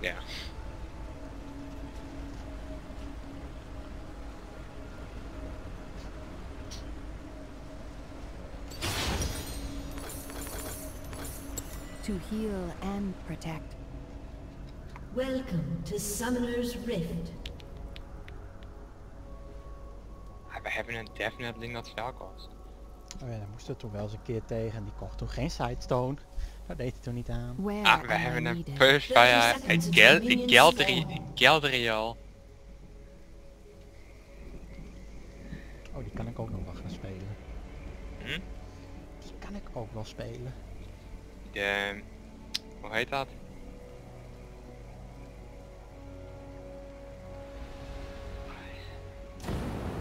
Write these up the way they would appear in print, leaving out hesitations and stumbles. Yeah. To heal and protect. Welcome to Summoner's Rift. We hebben het definitely not Velkos. Oh ja, daar moest het toen wel eens een keer tegen en die kocht toen geen sidestone. Dat deed hij toen niet aan. We hebben een Pursar en Geldreoel. Oh, die kan ik ook nog wel gaan spelen. Hm? Die kan ik ook wel spelen. De... hoe heet dat?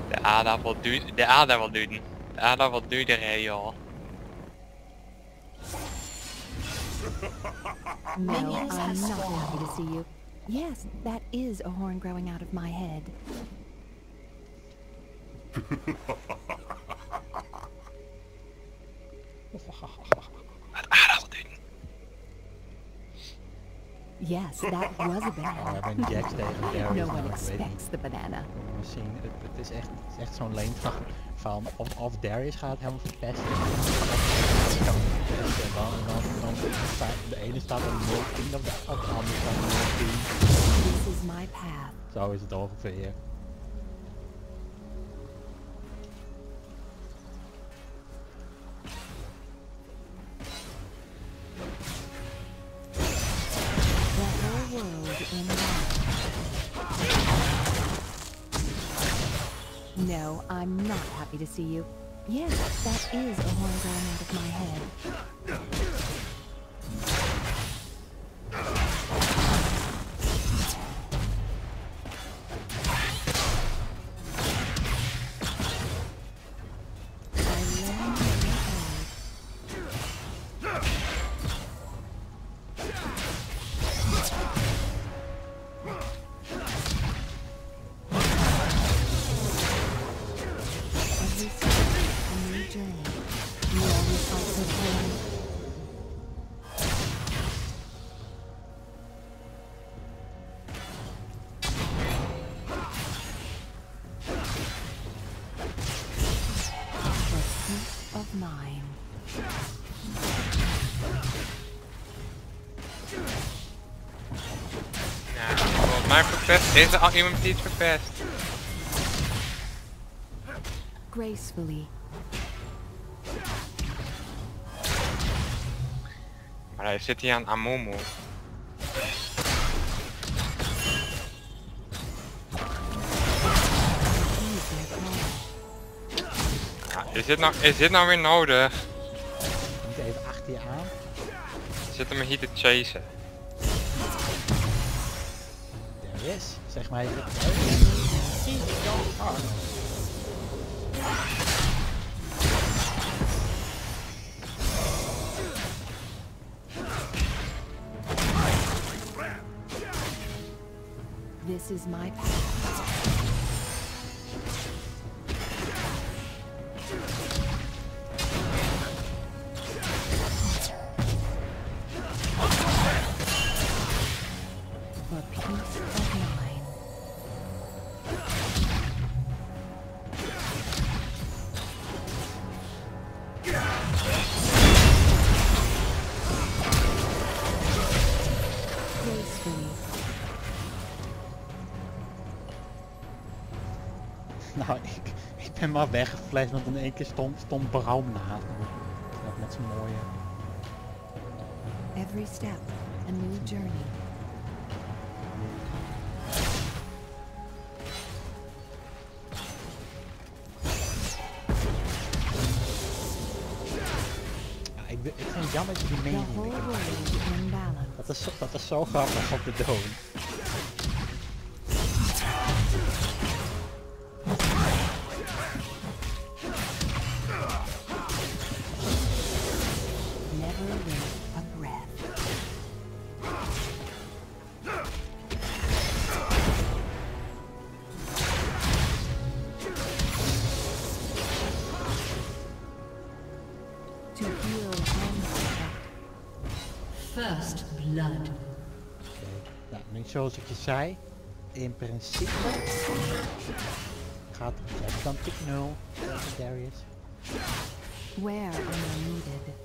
De Ada wat duurder, de Ada wat duurder hè joh. No, I'm not happy to see you. Yes, that is a horn growing out of my head. Yes, that was a banana. No one expects the banana. Misschien, het is echt zo'n leentag van of Darius gaat helemaal verpesten. Dan de ene staat er 0-10, dan de andere staat er 0-10. This is my path. Zo is het ongeveer. No, I'm not happy to see you. Yes, that is a horn growing out of my head. Is er al iemand die het verpest? Gracefully. Maar hij zit hier aan Amumu. Ja, is dit nou weer nodig? Moet je even achter je aan? Zit hem hier te chasen. Yes, zeg maar even. This is my path. Nou, ik ben maar weggeflasht, want in één keer stond Braum naast me. Dat met zijn mooie. Every step, a new journey. Ja, ik vind het jammer dat je die mening hebt. Dat is zo grappig op de dood. First blood. Nou, nu zoals ik je zei, in principe gaat de afstand tot 0. Darius. Where am I needed?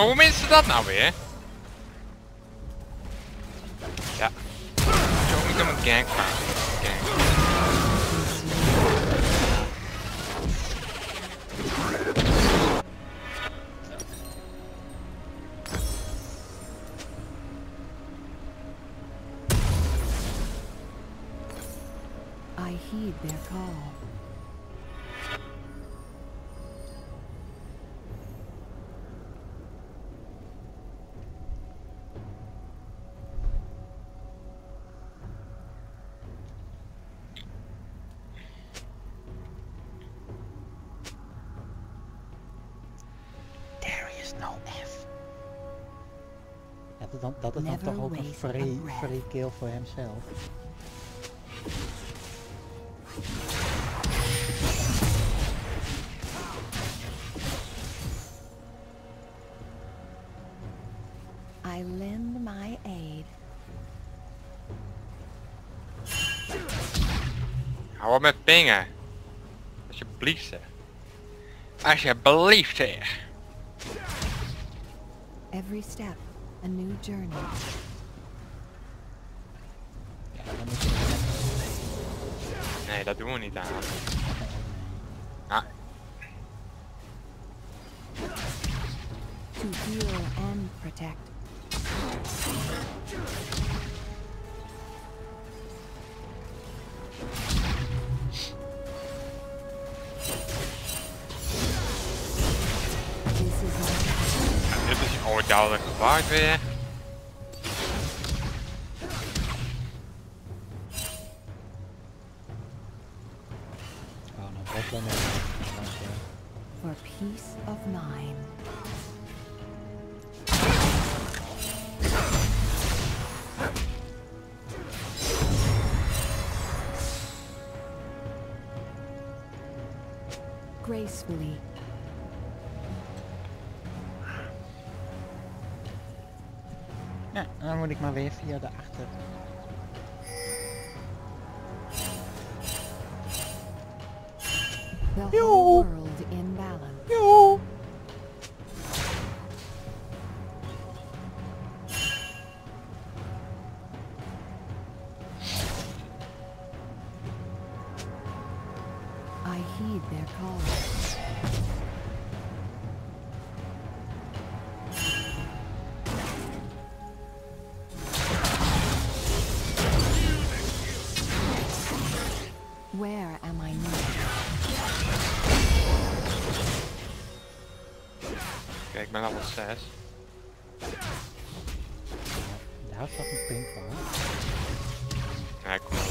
Hoe minst ze dat nou weer? Ja. Zo moet ik hem een gank maken. I heed their call. Dat is dan toch ook een free kill voor hemzelf. I lend my aid. Hou op met pingen. Alsjeblieft zeg. Alsjeblieft zeg. Every step. A new journey. Nee, dat doen we niet aan. Ah. To heal and protect. Oh, dadelijk gevaard weer. Oh, nou wat dan ook. For peace of mind. Gracefully. Ja, dan moet ik maar weer via de achter. Joe! Joe! I heed their call. Where am I now? Kijk, ik ben al op 6. Daar staat een pink van. Ja, kom maar.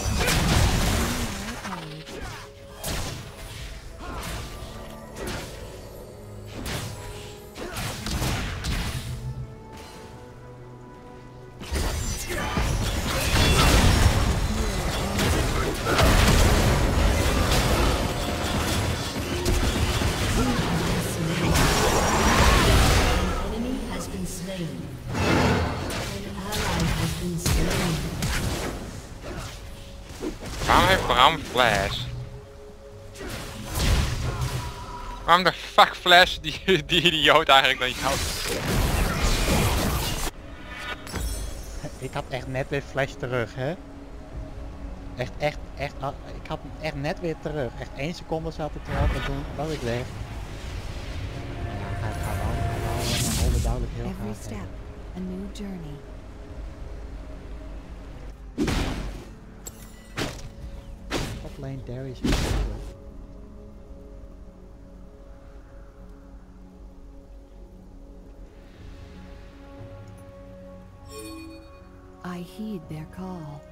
Waarom flash? Waarom de fuck flash die idioot eigenlijk dan jou? Ik had echt net weer flash terug, hè? Echt, ik had hem echt net weer terug. Echt 1 seconde zat ik erop en toen was ik weg. Hij gaat wel, maar duidelijk heel graag. A new journey. Lane Darius. I heed their call.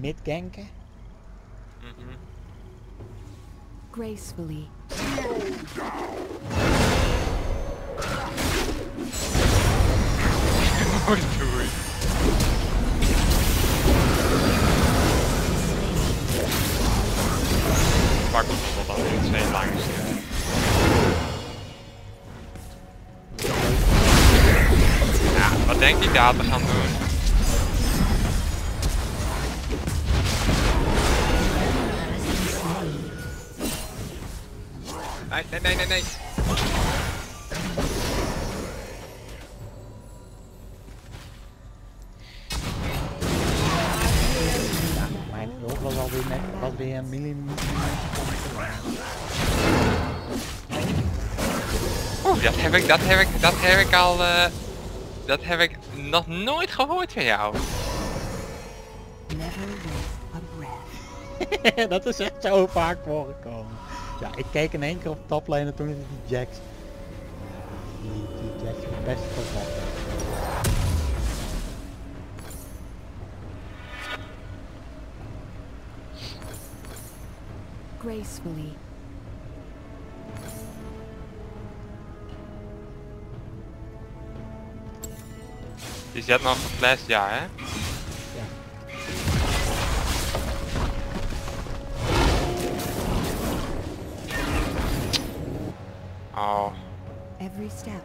mid-ganken? Mm-hmm. Gracefully. Maar goed, dat dan niet zijn langs. Ja, wat denkt die daar te gaan doen? Nee, nee, nee, nee, nee. Ja, mijn loop was alweer net wat bij een millimeter. Oeh, dat heb ik al, dat heb ik nog nooit gehoord van jou. Dat is echt zo vaak voorgekomen. Ja, ik keek in één keer op toplijn en toen is het die Jax. Die Jax is best vervat. Gracefully. Is dat nog geflasht? Ja, hè? Oh. Every step.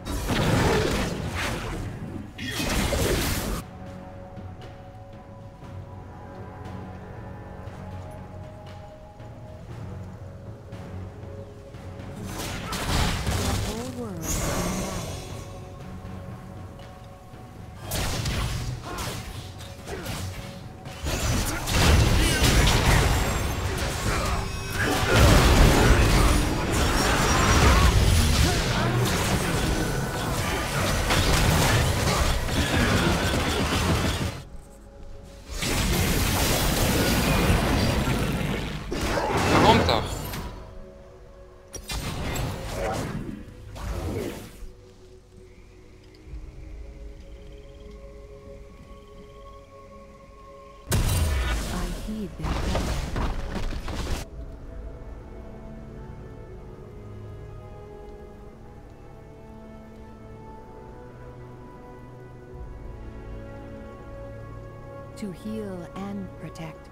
To heal and protect.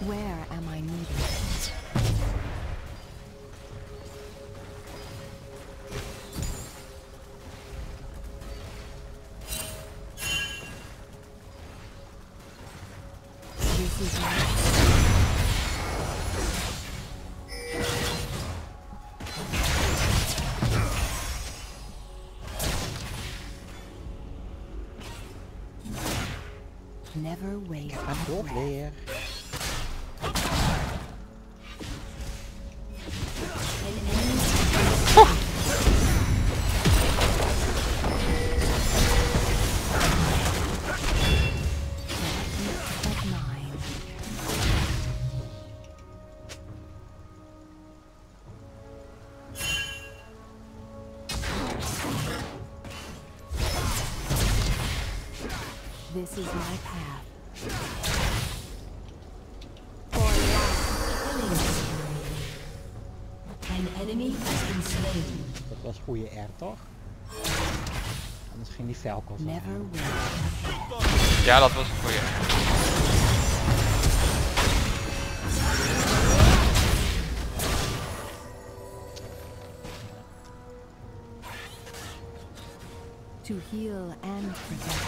Where am I needed? This is right. Never wait. Weer. This is my path. An enemy has been slain. Dat was goede R, toch? Anders ging die Velkos. Ja, dat was een goede R. To heal and protect.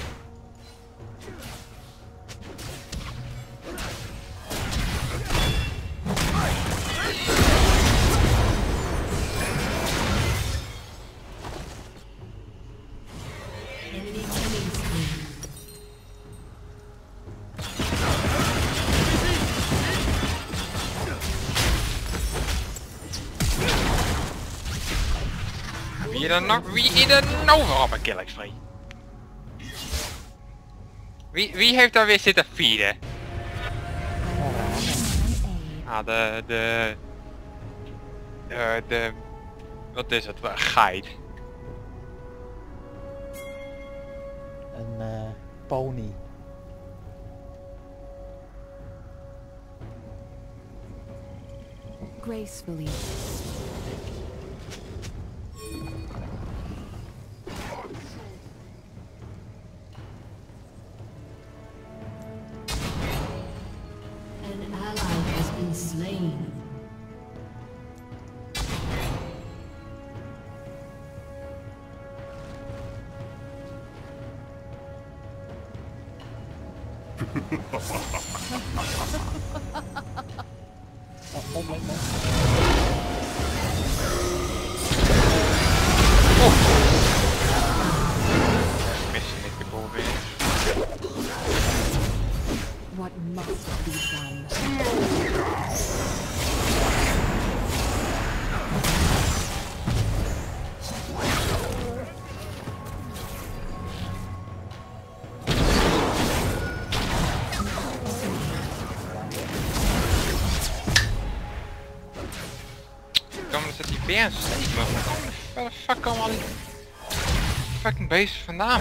Wie did not over op een killing spree? Wie heeft daar weer zitten feeden? Ah, de Wat is het? Geit. Een pony. Gracefully. Yes, waar de fuck komen al die fucking beesten vandaan?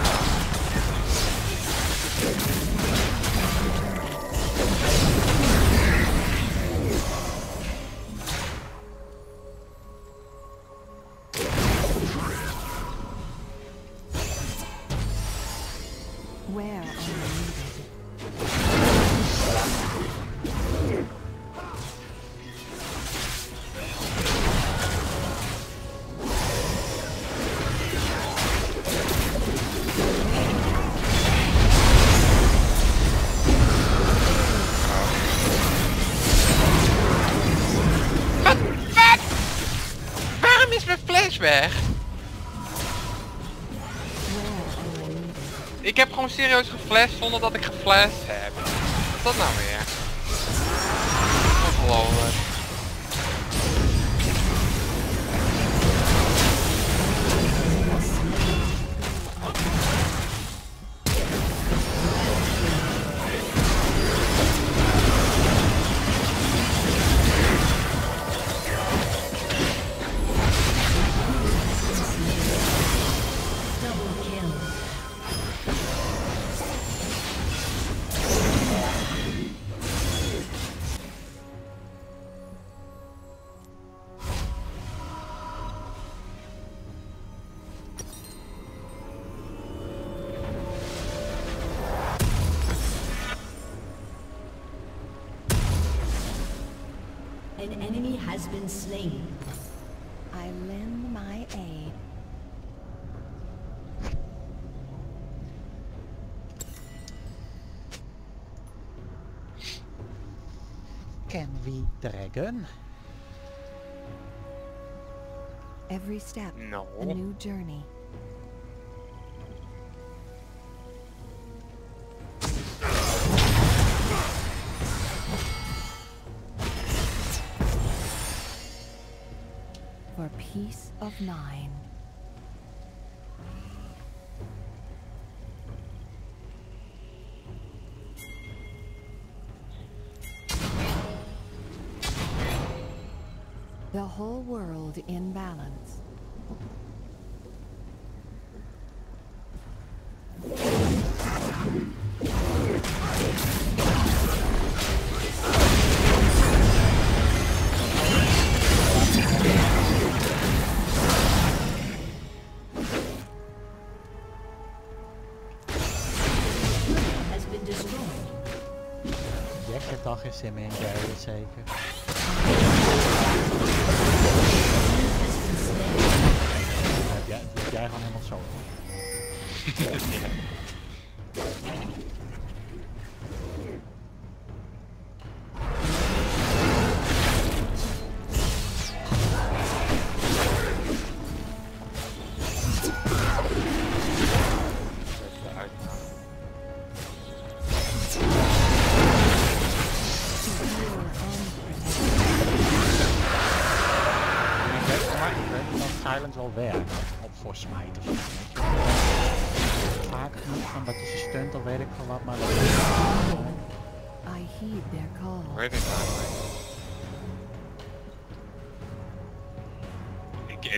Ik heb gewoon serieus geflasht zonder dat ik geflasht heb. Wat is dat nou weer? Ongelooflijk. An enemy has been slain. I lend my aid. Can we dragon? Every step, no. A new journey. Peace of mind. The whole world in balance. Zin in Darius zeker. Ja, jij gaat helemaal zo. Where did I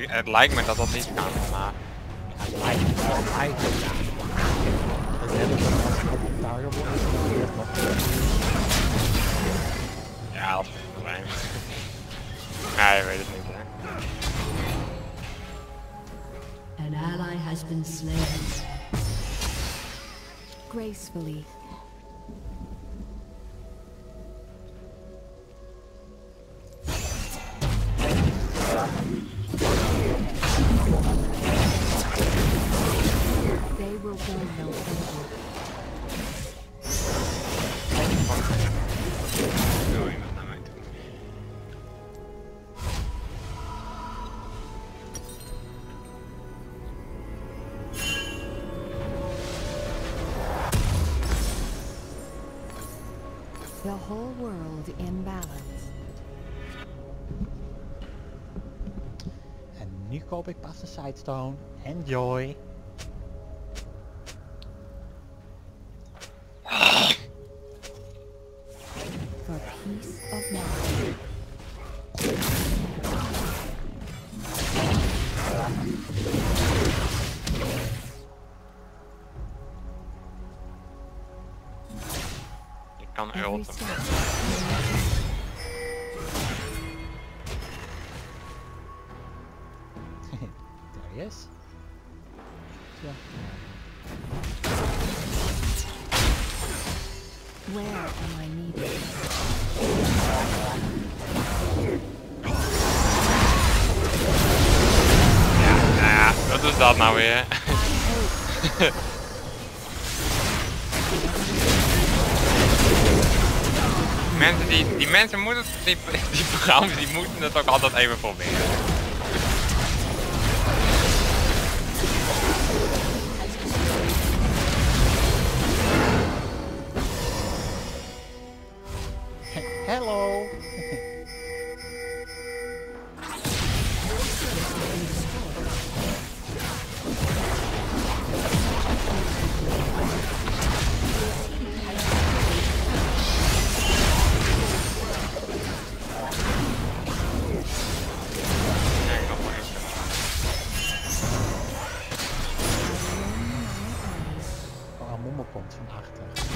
Het lijkt me dat dat niet kan, maar... Het lijkt me wel. Ja, dat is een probleem. Ja, je weet het niet, hè. An ally has been slain. Gracefully. They will go no further. The whole world in balance. En nu koop ik pas de sidestone. Enjoy. For peace of mind. Je kan ulten. Darius? Ja. Where am I needed? Ja, wat is dat nou weer? Mensen die mensen moeten, die programma's die moeten het ook altijd even proberen. Hello. Oh, Amumu komt van achter.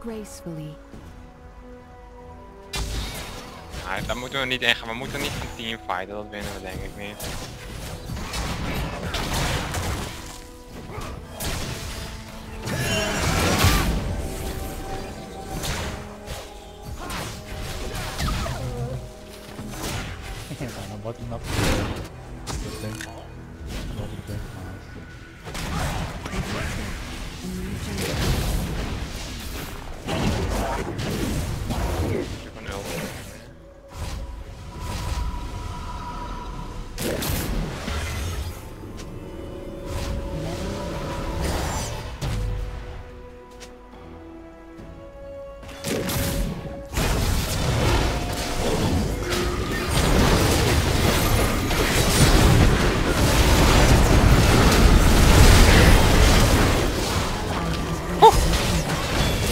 Gracefully. Nou, dat moeten we niet echt. We moeten niet gaan teamfighten, dat winnen we denk ik niet. Dan wordt iemand.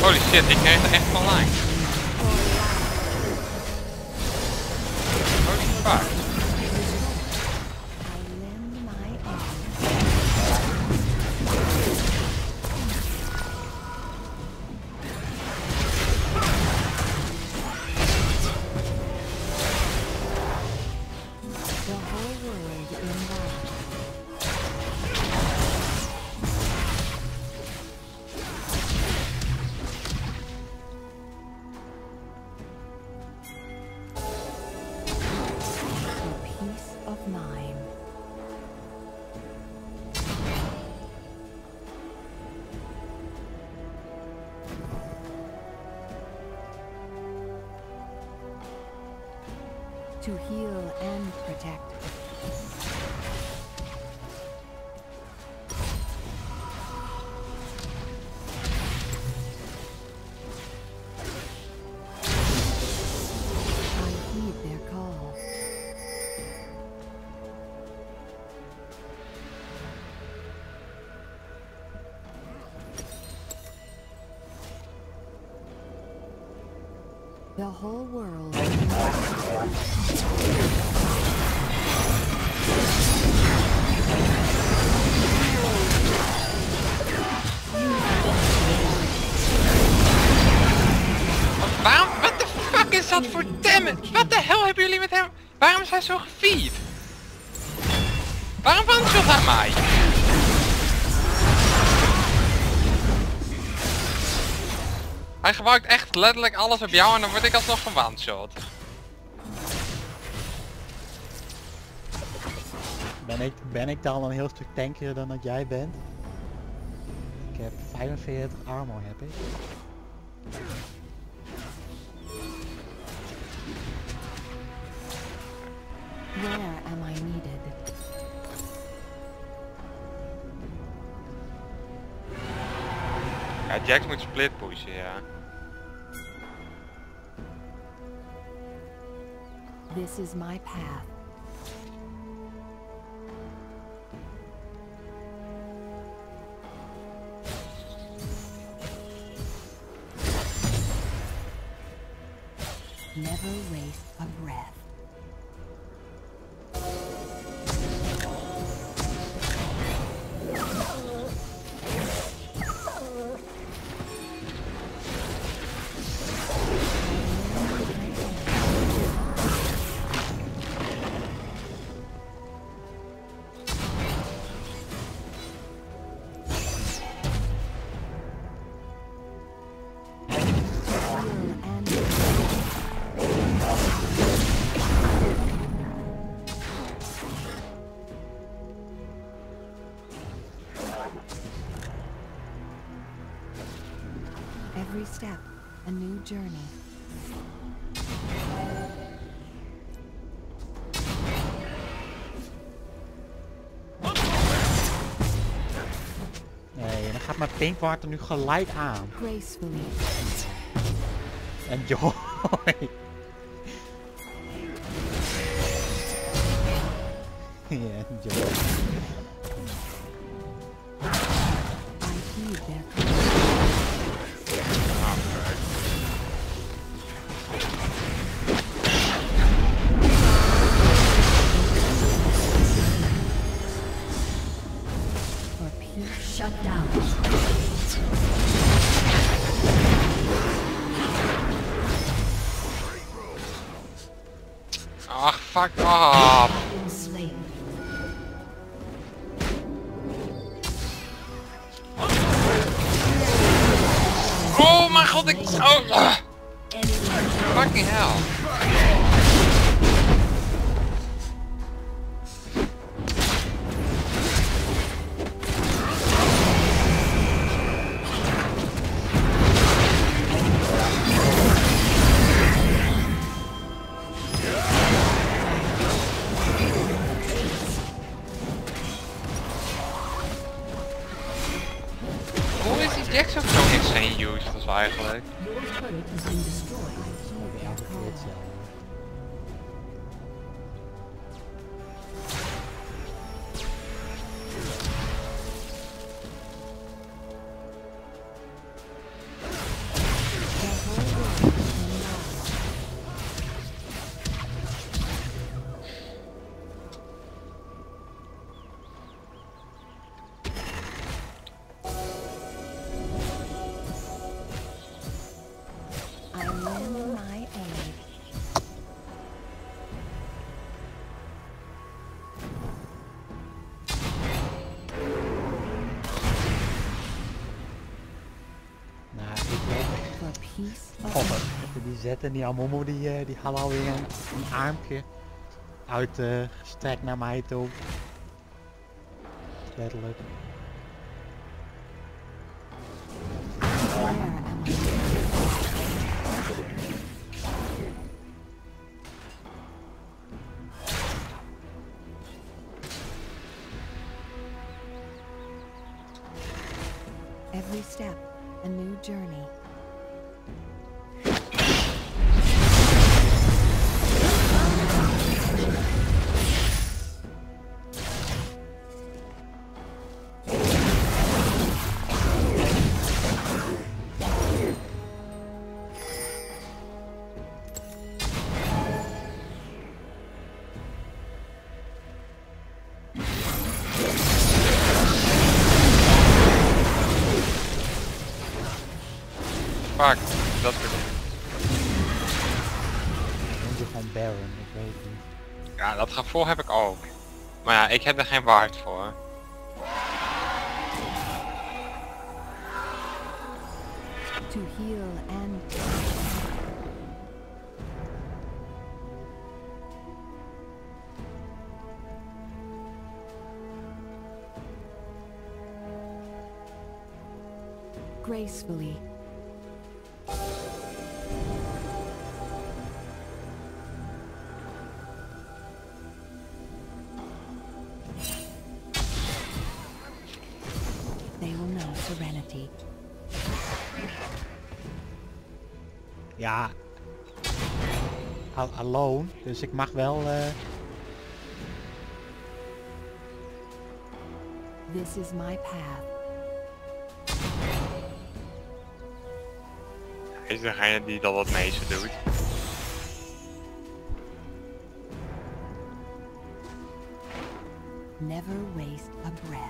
Holy shit, ik kreeg er echt van langs. Holy fuck. To heal and protect. I heed their call. The whole world. Wat de fuck is dat voor damage? Wat de hel hebben jullie met hem? Waarom zijn ze zo gevierd? Waarom waren ze zo aan mij? Hij gebruikt echt letterlijk alles op jou en dan word ik alsnog gewandshot. Ben ik dan een heel stuk tankier dan dat jij bent? Ik heb 45 armor heb ik. Where am I needed? Ja, Jax moet split pushen, ja. This is my path. Never waste a breath. Every step, a new journey. Nee, dan gaat mijn pinkwater nu gelijk aan. Gracefully. Enjoy. Ja, enjoy. Shut down. Ach, fuck off. Oh mijn god, ik... Oh. Fucking hell. Jax ook zo insane useless eigenlijk. Godder, die zet en die Amumu die halen alweer een armpje uitgestrekt naar mij toe. Letterlijk. Every step, a new journey. Fuck, dat is je gewoon Baron, ik weet het niet. Ja, dat gevoel heb ik ook. Maar ja, ik heb er geen waard voor. To heal and... gracefully. They will know serenity. Ja, alone, dus ik mag wel. This is my path. Is degene die dat het meeste doet. Never waste a breath.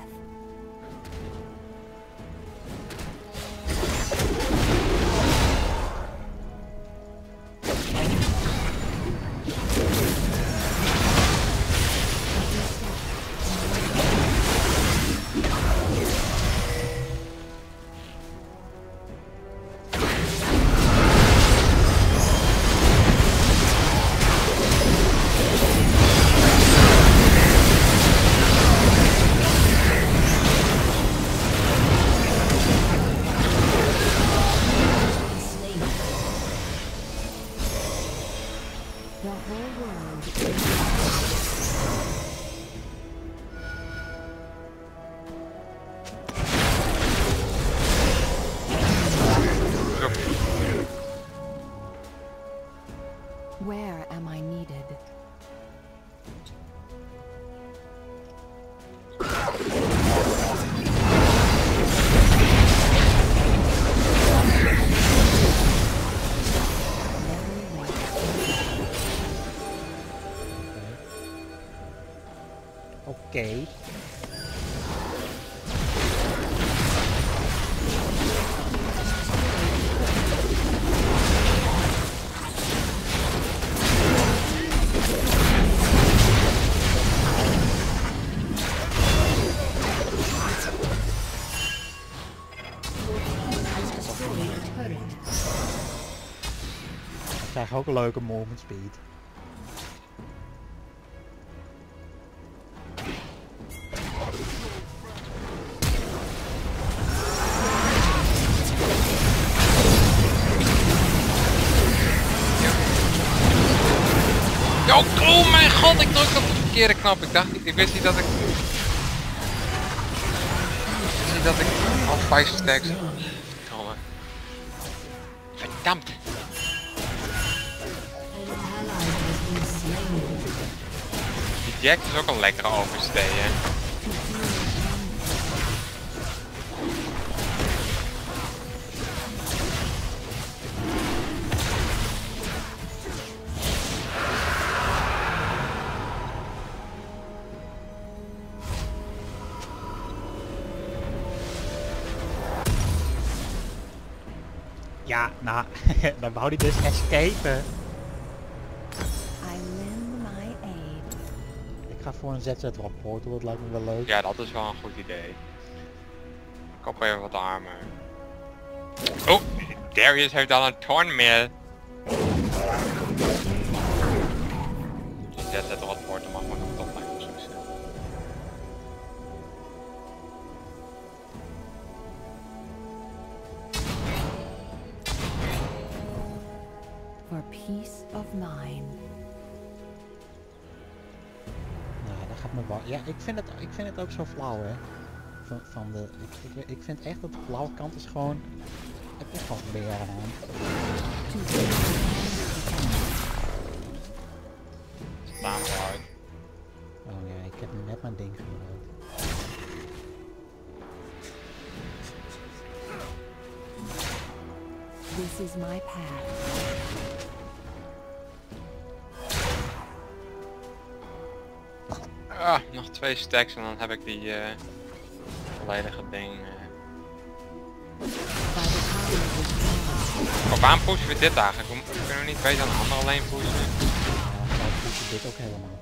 Where am I needed? Okay. Ook een leuke movement speed. Oh mijn god, ik druk op de verkeerde knop. Ik dacht niet, ik wist niet dat ik al 5 stacks. Verdampt. Jax is ook een lekkere oversteken. Ja, nou, dan wou hij dus escapen. Ik ga voor een ZZR op portal, dat lijkt me wel leuk. Ja, dat is wel een goed idee. Ik koop even wat armen. Oh, Darius heeft al een Torn Mill. Die ZZR op portal mag maar nog top line of zo zijn. For peace of mind. Ja, ik vind het ook zo flauw, hè. Ik vind echt dat de blauwe kant is gewoon... Het is gewoon weer aan. Staan uit. Oh ja, ik heb net mijn ding gebruikt. This is my path. Ah, nog 2 stacks en dan heb ik die volledige ding. Maar waarom pushen we dit eigenlijk? Hoe kunnen we niet beter aan de andere lane pushen? Wij pushen dit ook helemaal terug.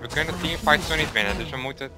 We kunnen teamfights zo niet winnen, dus we moeten...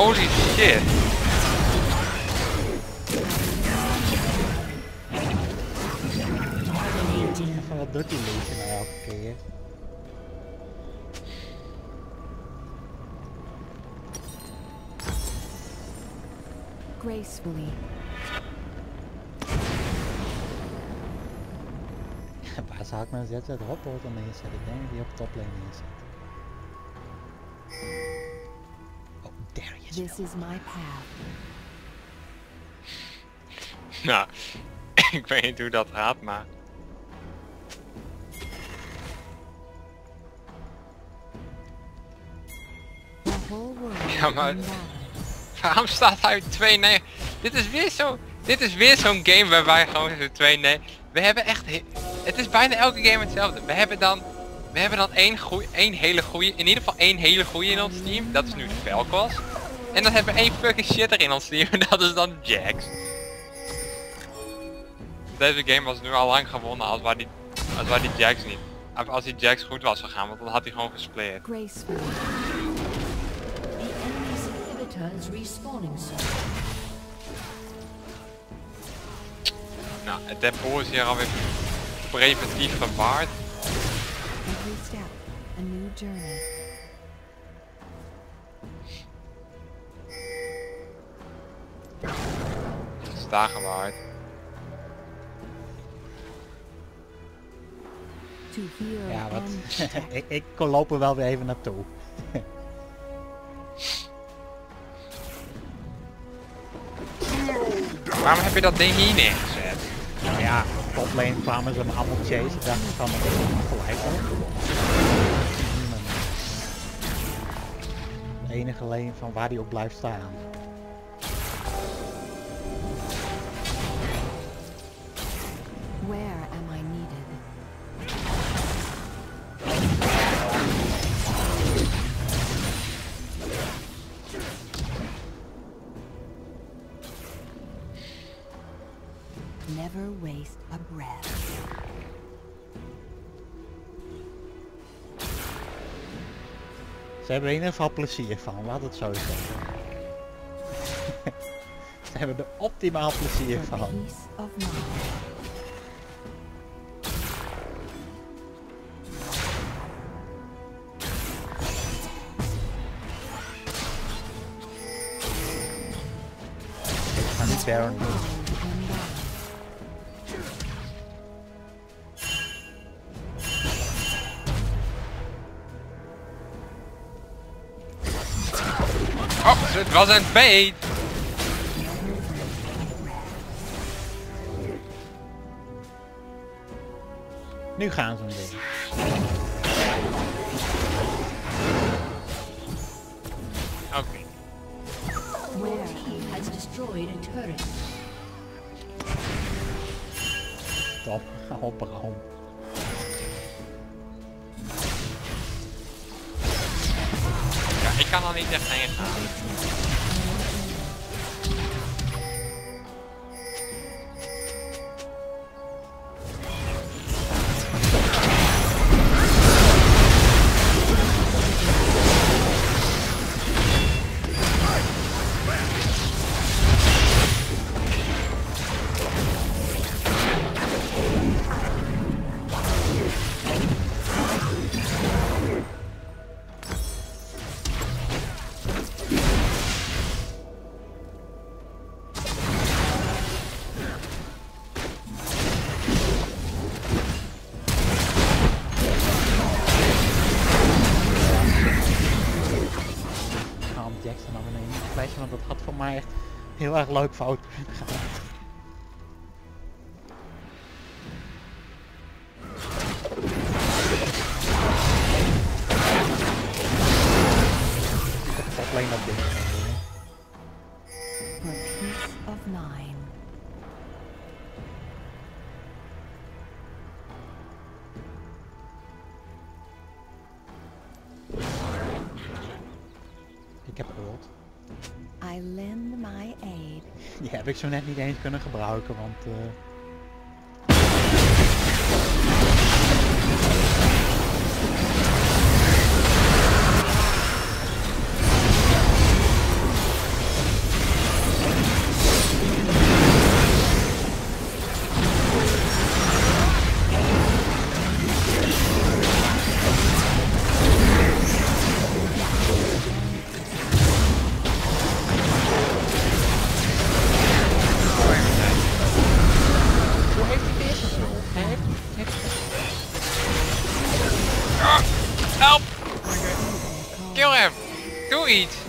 Holy shit! Wat doet die lezen nou elke keer? Gracefully. Waar zou ik mijn ZZR hotbot aan neerzetten? Ik denk dat die op toplane neerzet. This is my path. Nou, ik weet niet hoe dat gaat, maar... Ja, maar... Waarom staat hij 2-9? Dit is weer zo'n game waarbij gewoon 2-9... We hebben echt... Het is bijna elke game hetzelfde. We hebben dan één hele goeie in ons team. Dat is nu de Velkos. En dan hebben we één fucking shitter in ons team en dat is dan Jax. Deze game was nu al lang gewonnen als waar die Jax niet. Of als die Jax goed was gegaan, want dan had hij gewoon gespeeld. Nou, het tempo is hier alweer preventief gewaard. Daar gewaard. Ja, wat? ik kon lopen wel weer even naartoe. Waarom heb je dat ding hier neergezet? Nou ja, toplane kwamen ze met appeltjes. Ik dacht van, ik heb gelijk hoor. De enige lane van waar die op blijft staan. Where am I needed? Never waste a breath. Ze hebben er in ieder geval plezier van, laat het zo zeggen. Ze hebben er optimaal plezier van. Baron. Oh, het was een bait! Nu gaan ze een beetje. Oké. Top, hopperom. Ja, ik kan al niet echt heen gaan. heel erg leuk fout. Ik zou net niet eens kunnen gebruiken, want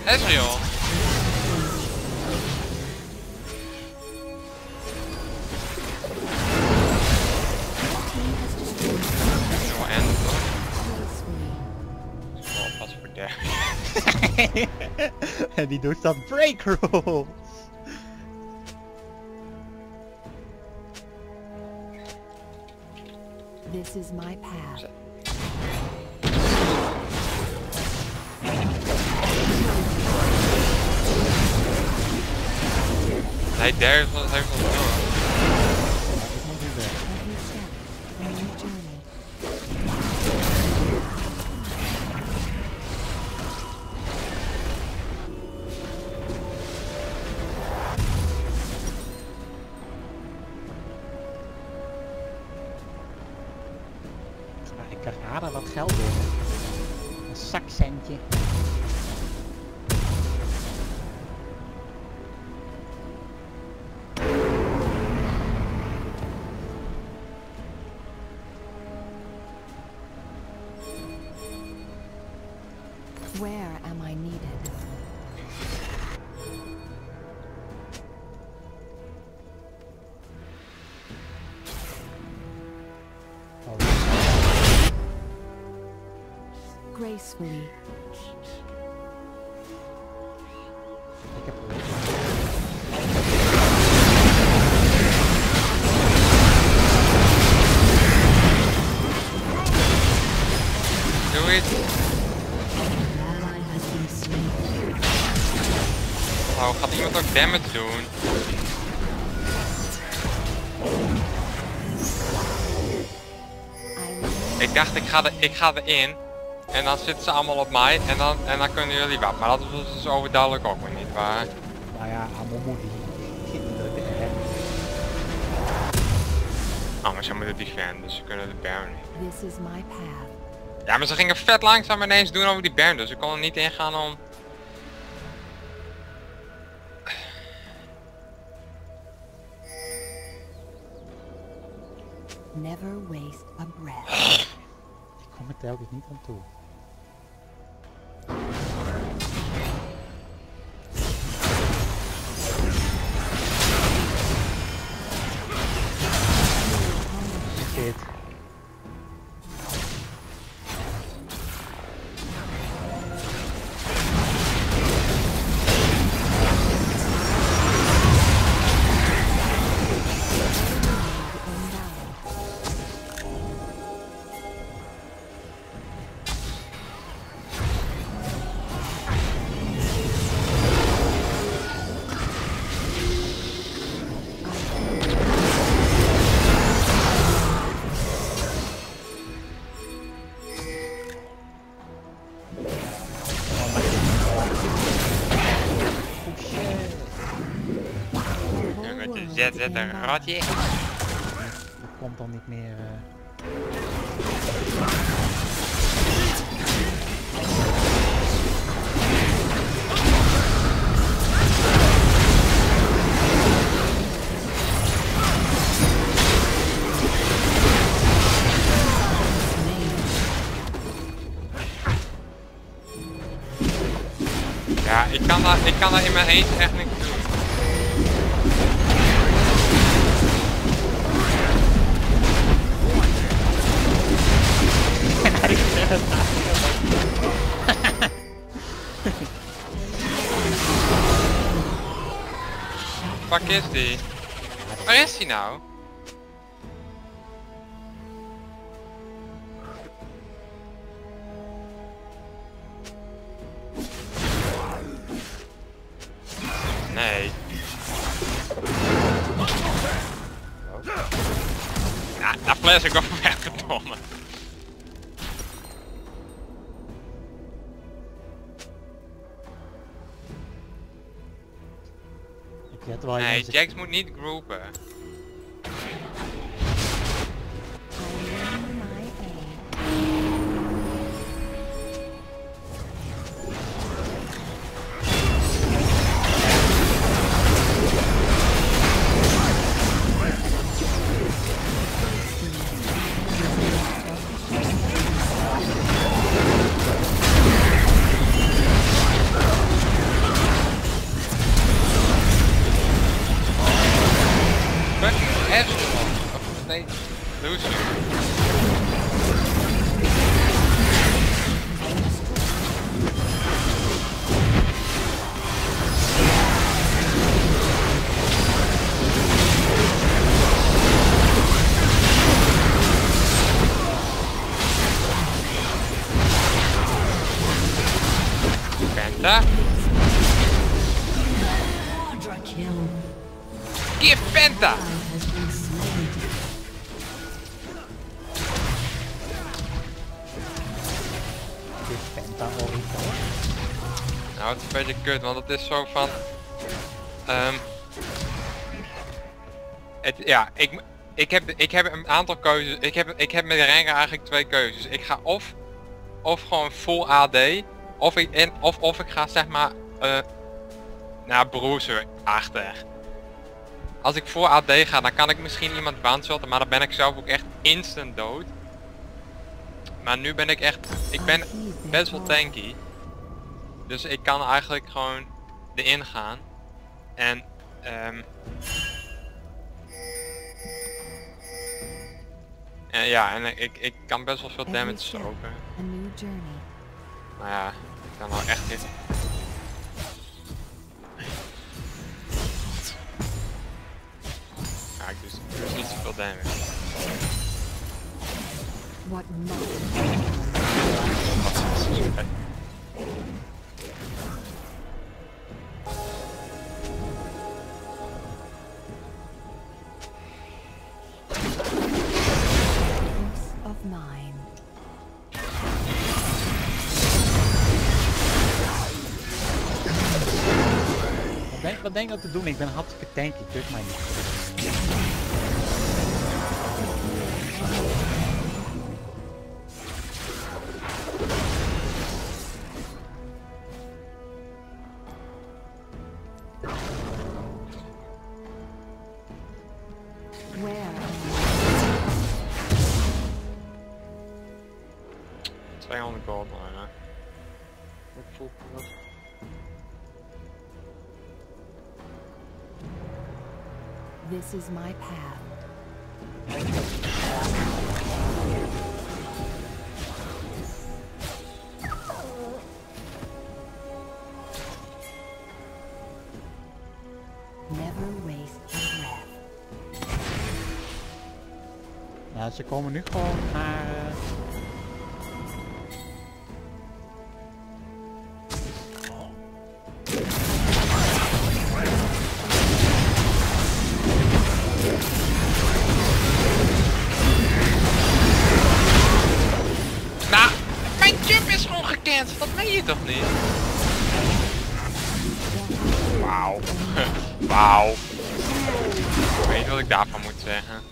Ezreal. En oh, pas voor Darius. En die doet dat break roll. This is my path. Hij Darius was hij van Noah. Ik krijg Ada wat geld binnen. Een zakcentje. Gracefully. Ik heb het. Doe het. Nou, gaat iemand ook damage doen? Ik dacht ik ga erin. En dan zitten ze allemaal op mij en dan kunnen jullie wat. Maar dat is dus overduidelijk ook weer niet waar. Nou ja, Amumu die maar ze moeten die Baron, dus ze kunnen de Baron niet. This is my path. Ja, maar ze gingen vet langzaam ineens doen over die Baron, dus ik kon er niet ingaan om... Never waste a breath. Ik kom er telkens niet aan toe. Shit. Zet een ratje. Dat komt dan niet meer. Ja, ik kan daar in mijn eentje echt niks doen. is die? Waar is hij nou? Nee. Nou, daar plas ik over weggedomme. Nee, Jax moet niet groepen. Nou, het is een beetje kut, want het is zo van... ja, ik heb een aantal keuzes. Ik heb met Rengar eigenlijk twee keuzes. Ik ga of gewoon full AD, of ik ga zeg maar naar Bruiser achter. Als ik voor AD ga, dan kan ik misschien iemand bouncen, maar dan ben ik zelf ook echt instant dood. Maar nu ben ik echt... Ik ben best wel tanky. Dus ik kan eigenlijk gewoon erin gaan. En... en ja, en ik kan best wel veel damage stoken. Maar ja, ik kan nou echt dit... Ja, ik doe niet zoveel damage. Wat denk je dat te doen? Ik ben hartstikke tanky, dus mij niet. This is my path. Never waste a breath. Ja, ze komen nu gewoon naar... Wauw. Ik weet niet wat ik daarvan moet zeggen.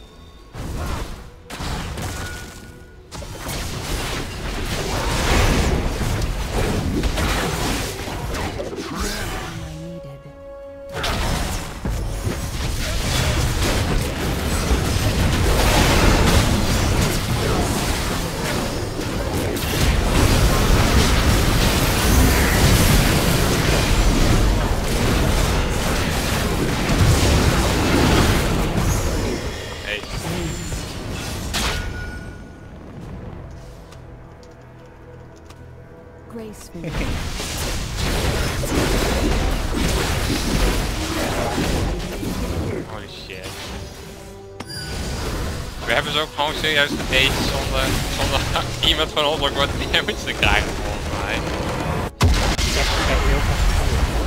Graceful. Holy shit. We hebben ze ook gewoon serieus gedate zonder iemand van ons ook wat damage te krijgen volgens mij. Ik heb heel veel